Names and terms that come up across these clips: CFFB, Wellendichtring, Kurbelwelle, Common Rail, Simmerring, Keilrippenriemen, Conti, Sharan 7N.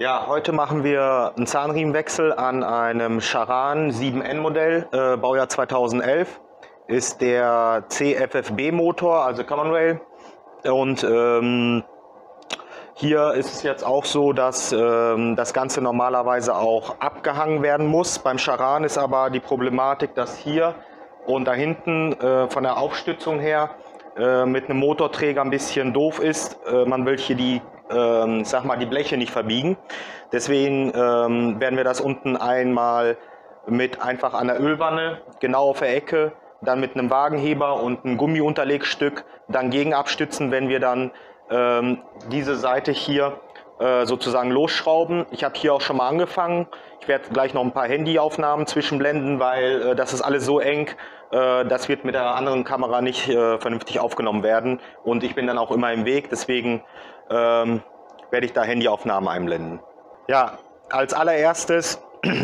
Ja, heute machen wir einen Zahnriemenwechsel an einem Sharan 7N Modell, Baujahr 2011. Ist der CFFB Motor, also Common Rail. Und hier ist es jetzt auch so, dass das Ganze normalerweise auch abgehangen werden muss. Beim Sharan ist aber die Problematik, dass hier und da hinten von der Aufstützung her mit einem Motorträger ein bisschen doof ist. Man will hier die die Bleche nicht verbiegen. Deswegen werden wir das unten einmal mit einfach einer Ölwanne, genau auf der Ecke, dann mit einem Wagenheber und einem Gummiunterlegstück dann gegen abstützen, wenn wir dann diese Seite hier sozusagen losschrauben. Ich habe hier auch schon mal angefangen. Ich werde gleich noch ein paar Handyaufnahmen zwischenblenden, weil das ist alles so eng, das wird mit der anderen Kamera nicht vernünftig aufgenommen werden. Und ich bin dann auch immer im Weg, deswegen werde ich da Handyaufnahmen einblenden. Ja, als allererstes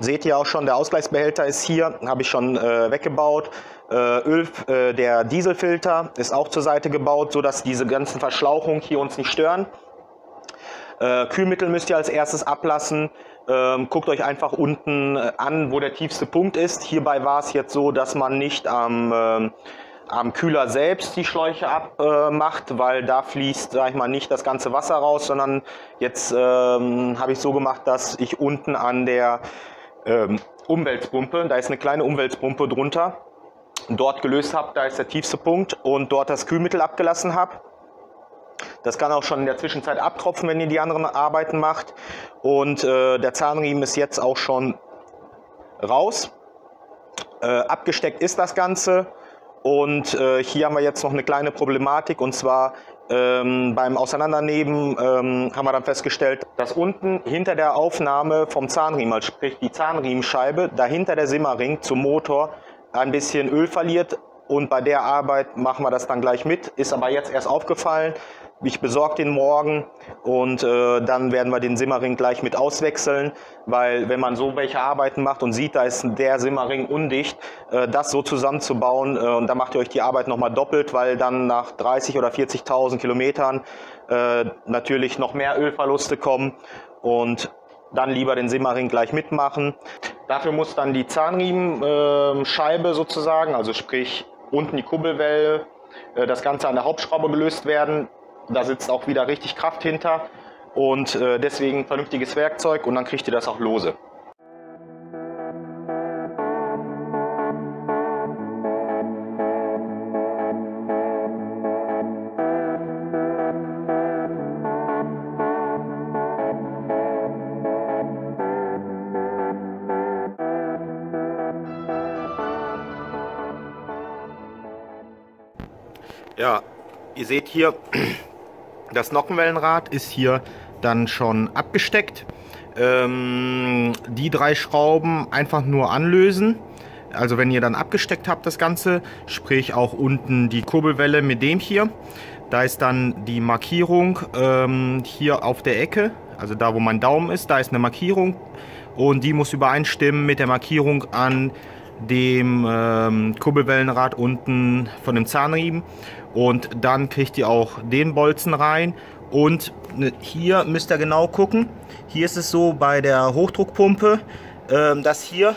seht ihr auch schon, der Ausgleichsbehälter ist hier, habe ich schon weggebaut. Der Dieselfilter ist auch zur Seite gebaut, sodass diese ganzen Verschlauchungen hier uns nicht stören. Kühlmittel müsst ihr als erstes ablassen. Guckt euch einfach unten an, wo der tiefste Punkt ist. Hierbei war es jetzt so, dass man nicht am Kühler selbst die Schläuche abmacht, weil da fließt, sag ich mal, nicht das ganze Wasser raus, sondern jetzt habe ich so gemacht, dass ich unten an der Umwälzpumpe, da ist eine kleine Umwälzpumpe drunter, dort gelöst habe, da ist der tiefste Punkt und dort das Kühlmittel abgelassen habe. Das kann auch schon in der Zwischenzeit abtropfen, wenn ihr die anderen Arbeiten macht. Und der Zahnriemen ist jetzt auch schon raus. Abgesteckt ist das Ganze. Und hier haben wir jetzt noch eine kleine Problematik. Und zwar beim Auseinandernehmen haben wir dann festgestellt, dass unten hinter der Aufnahme vom Zahnriemen, also sprich die Zahnriemenscheibe, dahinter der Simmerring zum Motor ein bisschen Öl verliert. Und bei der Arbeit machen wir das dann gleich mit. Ist aber jetzt erst aufgefallen. Ich besorge den morgen und dann werden wir den Simmerring gleich mit auswechseln, weil wenn man so welche Arbeiten macht und sieht, da ist der Simmerring undicht, das so zusammenzubauen und dann macht ihr euch die Arbeit nochmal doppelt, weil dann nach 30.000 oder 40.000 Kilometern natürlich noch mehr Ölverluste kommen und dann lieber den Simmerring gleich mitmachen. Dafür muss dann die Zahnriemenscheibe sozusagen, also sprich unten die Kurbelwelle, das Ganze an der Hauptschraube gelöst werden. Da sitzt auch wieder richtig Kraft hinter und deswegen vernünftiges Werkzeug und dann kriegt ihr das auch lose. Ja, ihr seht hier, das Nockenwellenrad ist hier dann schon abgesteckt. Die drei Schrauben einfach nur anlösen. Also wenn ihr dann abgesteckt habt das Ganze, sprich auch unten die Kurbelwelle mit dem hier. Da ist dann die Markierung hier auf der Ecke, also da wo mein Daumen ist, da ist eine Markierung. Und die muss übereinstimmen mit der Markierung an dem Kurbelwellenrad unten von dem Zahnriemen. Und dann kriegt ihr auch den Bolzen rein und hier müsst ihr genau gucken. Hier ist es so bei der Hochdruckpumpe, dass hier,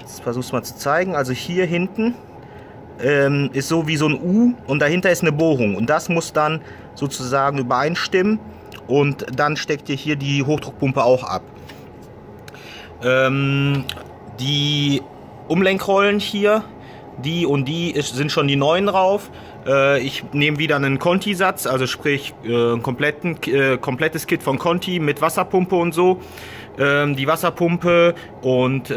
jetzt versuch's mal zu zeigen, also hier hinten ist so wie so ein U und dahinter ist eine Bohrung und das muss dann sozusagen übereinstimmen und dann steckt ihr hier die Hochdruckpumpe auch ab. Die Umlenkrollen hier, die und die sind schon die neuen drauf. Ich nehme wieder einen Conti-Satz, also sprich ein komplettes Kit von Conti mit Wasserpumpe und so. Die Wasserpumpe und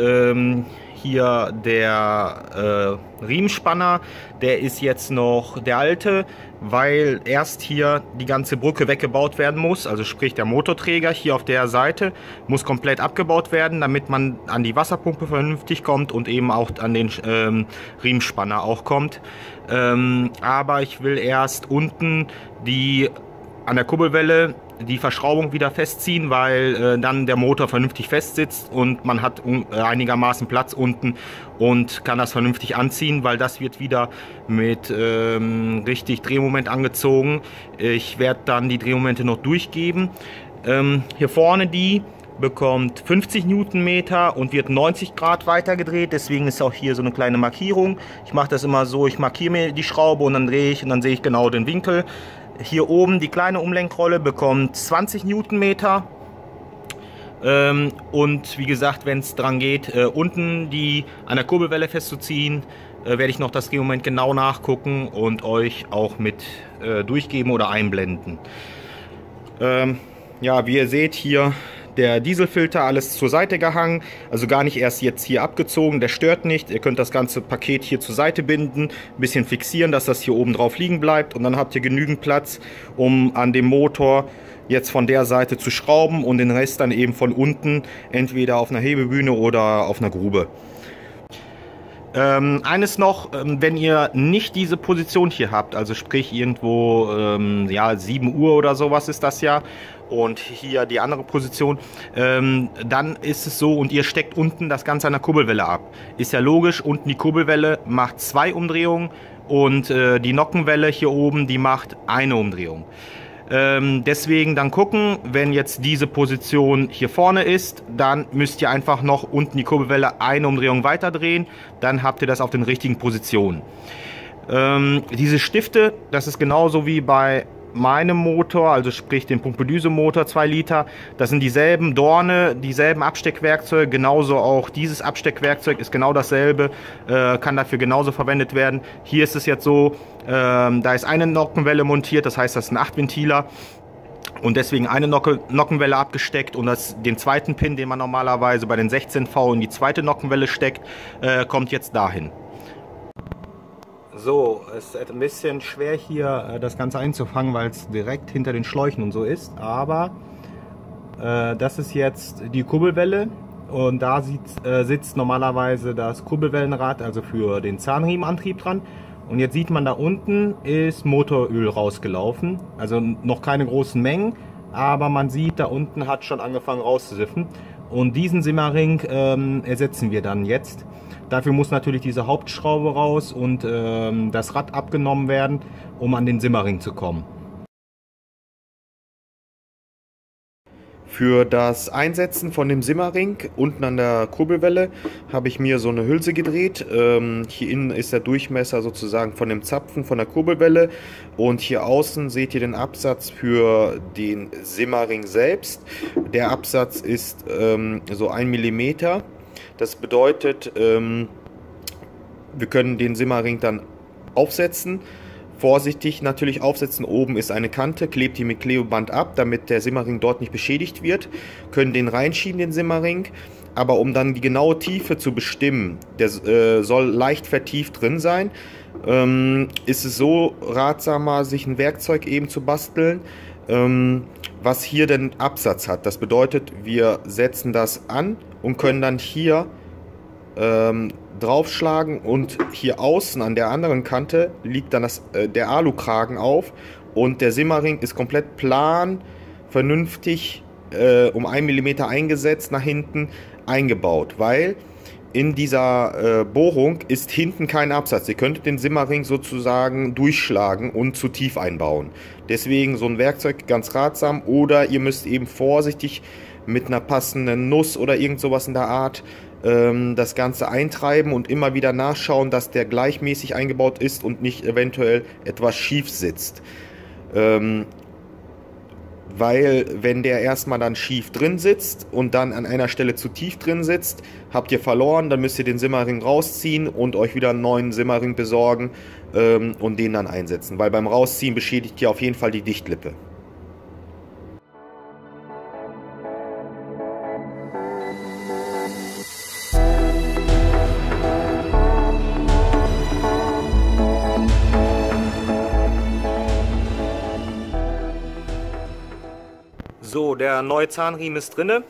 hier der Riemenspanner, der ist jetzt noch der alte, weil erst hier die ganze Brücke weggebaut werden muss. Also sprich der Motorträger hier auf der Seite muss komplett abgebaut werden, damit man an die Wasserpumpe vernünftig kommt und eben auch an den Riemenspanner auch kommt. Aber ich will erst unten die an der Kurbelwelle die Verschraubung wieder festziehen, weil dann der Motor vernünftig festsitzt und man hat einigermaßen Platz unten und kann das vernünftig anziehen, weil das wird wieder mit richtig Drehmoment angezogen. Ich werde dann die Drehmomente noch durchgeben. Hier vorne die bekommt 50 Newtonmeter und wird 90 Grad weitergedreht. Deswegen ist auch hier so eine kleine Markierung. Ich mache das immer so, ich markiere mir die Schraube und dann drehe ich und dann sehe ich genau den Winkel. Hier oben die kleine Umlenkrolle bekommt 20 Newtonmeter. Und wie gesagt, wenn es dran geht, unten die an der Kurbelwelle festzuziehen, werde ich noch das Drehmoment genau nachgucken und euch auch mit durchgeben oder einblenden. Ja, wie ihr seht, hier der Dieselfilter, alles zur Seite gehangen, also gar nicht erst jetzt hier abgezogen, der stört nicht. Ihr könnt das ganze Paket hier zur Seite binden, ein bisschen fixieren, dass das hier oben drauf liegen bleibt und dann habt ihr genügend Platz, um an dem Motor jetzt von der Seite zu schrauben und den Rest dann eben von unten, entweder auf einer Hebebühne oder auf einer Grube. Eines noch, wenn ihr nicht diese Position hier habt, also sprich irgendwo ja, 7 Uhr oder sowas ist das ja und hier die andere Position, dann ist es so und ihr steckt unten das Ganze an der Kurbelwelle ab. Ist ja logisch, unten die Kurbelwelle macht 2 Umdrehungen und die Nockenwelle hier oben, die macht 1 Umdrehung. Deswegen dann gucken, wenn jetzt diese Position hier vorne ist, dann müsst ihr einfach noch unten die Kurbelwelle eine Umdrehung weiter drehen, dann habt ihr das auf den richtigen Positionen. Diese Stifte, das ist genauso wie bei meinem Motor, also sprich den Pumpe-Düse-Motor 2 Liter, das sind dieselben Dorne, dieselben Absteckwerkzeuge, genauso auch dieses Absteckwerkzeug ist genau dasselbe, kann dafür genauso verwendet werden. Hier ist es jetzt so, da ist eine Nockenwelle montiert, das heißt, das ist ein 8-Ventiler und deswegen eine Nockenwelle abgesteckt und den zweiten Pin, den man normalerweise bei den 16V in die zweite Nockenwelle steckt, kommt jetzt dahin. So, es ist ein bisschen schwer hier das Ganze einzufangen, weil es direkt hinter den Schläuchen und so ist, aber das ist jetzt die Kurbelwelle und da sitzt normalerweise das Kurbelwellenrad, also für den Zahnriemenantrieb dran und jetzt sieht man da unten ist Motoröl rausgelaufen, also noch keine großen Mengen, aber man sieht da unten hat schon angefangen rauszusiffen und diesen Simmerring ersetzen wir dann jetzt. Dafür muss natürlich diese Hauptschraube raus und das Rad abgenommen werden, um an den Simmerring zu kommen. Für das Einsetzen von dem Simmerring unten an der Kurbelwelle habe ich mir so eine Hülse gedreht. Hier innen ist der Durchmesser sozusagen von dem Zapfen von der Kurbelwelle und hier außen seht ihr den Absatz für den Simmerring selbst. Der Absatz ist so 1 mm. Das bedeutet, wir können den Simmerring dann aufsetzen. Vorsichtig natürlich aufsetzen, oben ist eine Kante, klebt die mit Klebeband ab, damit der Simmerring dort nicht beschädigt wird. Können den reinschieben, den Simmerring, aber um dann die genaue Tiefe zu bestimmen, der soll leicht vertieft drin sein, ist es so ratsamer, sich ein Werkzeug eben zu basteln, was hier den Absatz hat. Das bedeutet, wir setzen das an und können dann hier draufschlagen und hier außen an der anderen Kante liegt dann der Alukragen auf und der Simmerring ist komplett plan, vernünftig um 1 mm eingesetzt, nach hinten eingebaut, weil in dieser Bohrung ist hinten kein Absatz. Ihr könntet den Simmerring sozusagen durchschlagen und zu tief einbauen. Deswegen so ein Werkzeug ganz ratsam oder ihr müsst eben vorsichtig mit einer passenden Nuss oder irgend sowas in der Art das Ganze eintreiben und immer wieder nachschauen, dass der gleichmäßig eingebaut ist und nicht eventuell etwas schief sitzt. Weil wenn der erstmal dann schief drin sitzt und dann an einer Stelle zu tief drin sitzt, habt ihr verloren, dann müsst ihr den Simmerring rausziehen und euch wieder einen neuen Simmerring besorgen und den dann einsetzen. Weil beim Rausziehen beschädigt ihr auf jeden Fall die Dichtlippe. So, der neue Zahnriemen ist drin.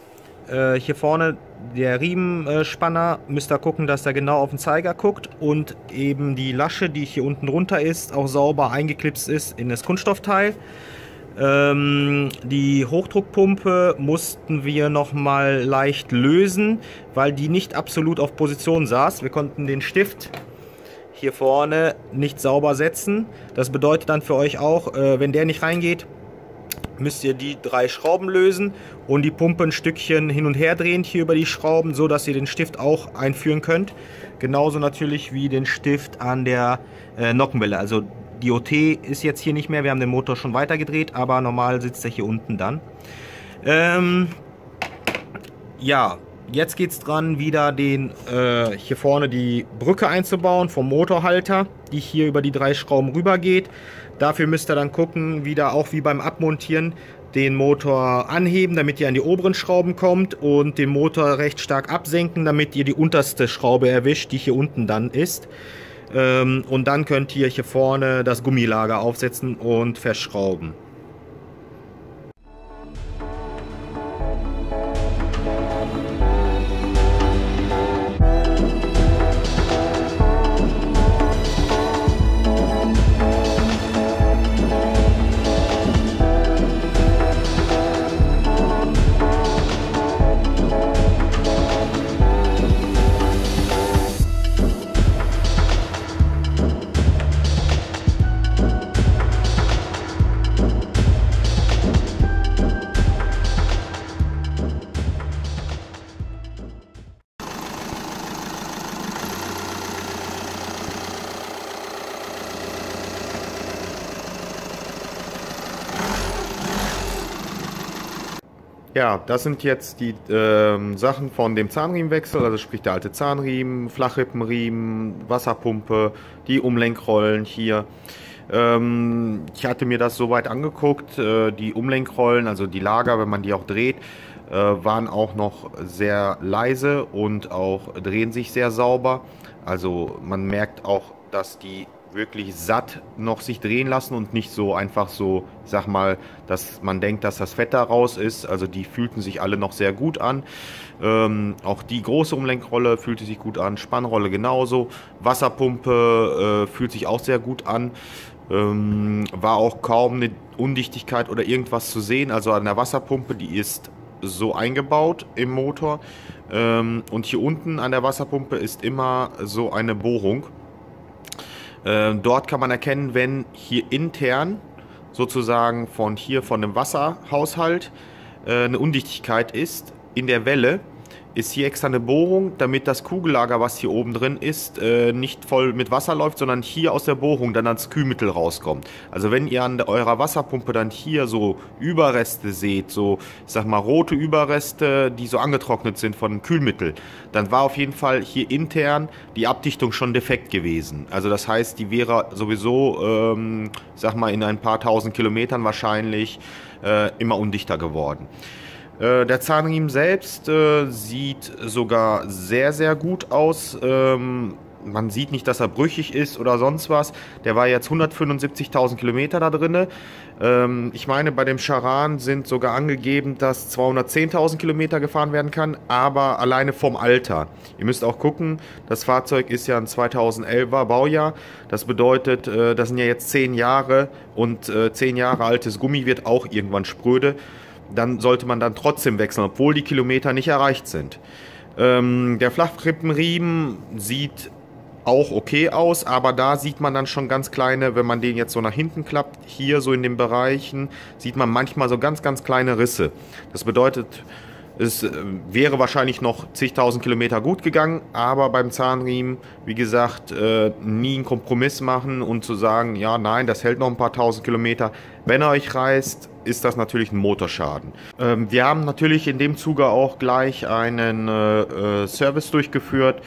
Hier vorne der Riemenspanner, müsst ihr gucken, dass er genau auf den Zeiger guckt und eben die Lasche, die hier unten drunter ist, auch sauber eingeklipst ist in das Kunststoffteil. Die Hochdruckpumpe mussten wir nochmal leicht lösen, weil die nicht absolut auf Position saß. Wir konnten den Stift hier vorne nicht sauber setzen. Das bedeutet dann für euch auch, wenn der nicht reingeht, müsst ihr die drei Schrauben lösen und die Pumpe ein Stückchen hin und her drehen hier über die Schrauben, so dass ihr den Stift auch einführen könnt. Genauso natürlich wie den Stift an der Nockenwelle. Also die OT ist jetzt hier nicht mehr, wir haben den Motor schon weitergedreht, aber normal sitzt er hier unten dann. Ja, jetzt geht es dran, wieder den hier vorne die Brücke einzubauen vom Motorhalter, die hier über die drei Schrauben rüber geht. Dafür müsst ihr dann gucken, wieder auch wie beim Abmontieren, den Motor anheben, damit ihr an die oberen Schrauben kommt und den Motor recht stark absenken, damit ihr die unterste Schraube erwischt, die hier unten dann ist. Und dann könnt ihr hier vorne das Gummilager aufsetzen und verschrauben. Ja, das sind jetzt die Sachen von dem Zahnriemenwechsel, also sprich der alte Zahnriemen, Flachrippenriemen, Wasserpumpe, die Umlenkrollen hier. Ich hatte mir das soweit angeguckt, die Umlenkrollen, also die Lager, wenn man die auch dreht, waren auch noch sehr leise und auch drehen sich sehr sauber. Also man merkt auch, dass die wirklich satt noch sich drehen lassen und nicht so einfach so, sag mal, dass man denkt, dass das Fett da raus ist. Also die fühlten sich alle noch sehr gut an. Auch die große Umlenkrolle fühlte sich gut an, Spannrolle genauso, Wasserpumpe fühlt sich auch sehr gut an. War auch kaum eine Undichtigkeit oder irgendwas zu sehen. Also an der Wasserpumpe, die ist so eingebaut im Motor. Und hier unten an der Wasserpumpe ist immer so eine Bohrung. Dort kann man erkennen, wenn hier intern sozusagen von hier von dem Wasserhaushalt eine Undichtigkeit ist, in der Welle ist hier extra eine Bohrung, damit das Kugellager, was hier oben drin ist, nicht voll mit Wasser läuft, sondern hier aus der Bohrung dann ans Kühlmittel rauskommt. Also wenn ihr an eurer Wasserpumpe dann hier so Überreste seht, so, ich sag mal, rote Überreste, die so angetrocknet sind von Kühlmittel, dann war auf jeden Fall hier intern die Abdichtung schon defekt gewesen. Also das heißt, die wäre sowieso, sag mal, in ein paar tausend Kilometern wahrscheinlich immer undichter geworden. Der Zahnriemen selbst sieht sogar sehr, sehr gut aus. Man sieht nicht, dass er brüchig ist oder sonst was. Der war jetzt 175.000 Kilometer da drin. Ich meine, bei dem Sharan sind sogar angegeben, dass 210.000 Kilometer gefahren werden kann, aber alleine vom Alter. Ihr müsst auch gucken, das Fahrzeug ist ja ein 2011er Baujahr. Das bedeutet, das sind ja jetzt 10 Jahre und 10 Jahre altes Gummi wird auch irgendwann spröde. Dann sollte man dann trotzdem wechseln, obwohl die Kilometer nicht erreicht sind. Der Flachrippenriemen sieht auch okay aus, aber da sieht man dann schon ganz kleine, wenn man den jetzt so nach hinten klappt, hier so in den Bereichen, sieht man manchmal so ganz, ganz kleine Risse. Das bedeutet, es wäre wahrscheinlich noch zigtausend Kilometer gut gegangen, aber beim Zahnriemen, wie gesagt, nie einen Kompromiss machen und zu sagen, ja, nein, das hält noch ein paar tausend Kilometer. Wenn er euch reißt, ist das natürlich ein Motorschaden. Wir haben natürlich in dem Zuge auch gleich einen Service durchgeführt,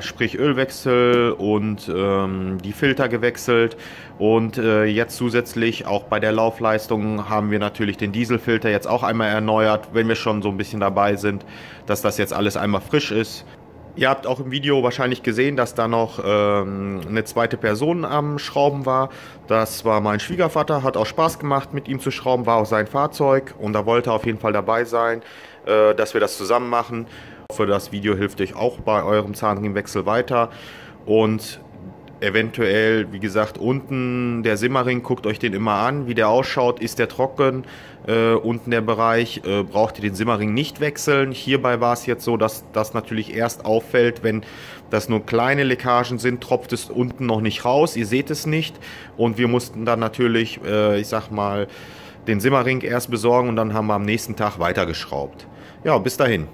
sprich Ölwechsel und die Filter gewechselt. Und jetzt zusätzlich auch bei der Laufleistung haben wir natürlich den Dieselfilter jetzt auch einmal erneuert, wenn wir schon so ein bisschen dabei sind, dass das jetzt alles einmal frisch ist. Ihr habt auch im Video wahrscheinlich gesehen, dass da noch eine zweite Person am Schrauben war. Das war mein Schwiegervater, hat auch Spaß gemacht, mit ihm zu schrauben, war auch sein Fahrzeug und da wollte er auf jeden Fall dabei sein, dass wir das zusammen machen. Ich hoffe, das Video hilft euch auch bei eurem Zahnriemenwechsel weiter und eventuell, wie gesagt, unten der Simmering, guckt euch den immer an, wie der ausschaut, ist der trocken, unten der Bereich, braucht ihr den Simmering nicht wechseln. Hierbei war es jetzt so, dass das natürlich erst auffällt, wenn das nur kleine Leckagen sind, tropft es unten noch nicht raus, ihr seht es nicht und wir mussten dann natürlich, ich sag mal, den Simmerring erst besorgen und dann haben wir am nächsten Tag weitergeschraubt. Ja, bis dahin.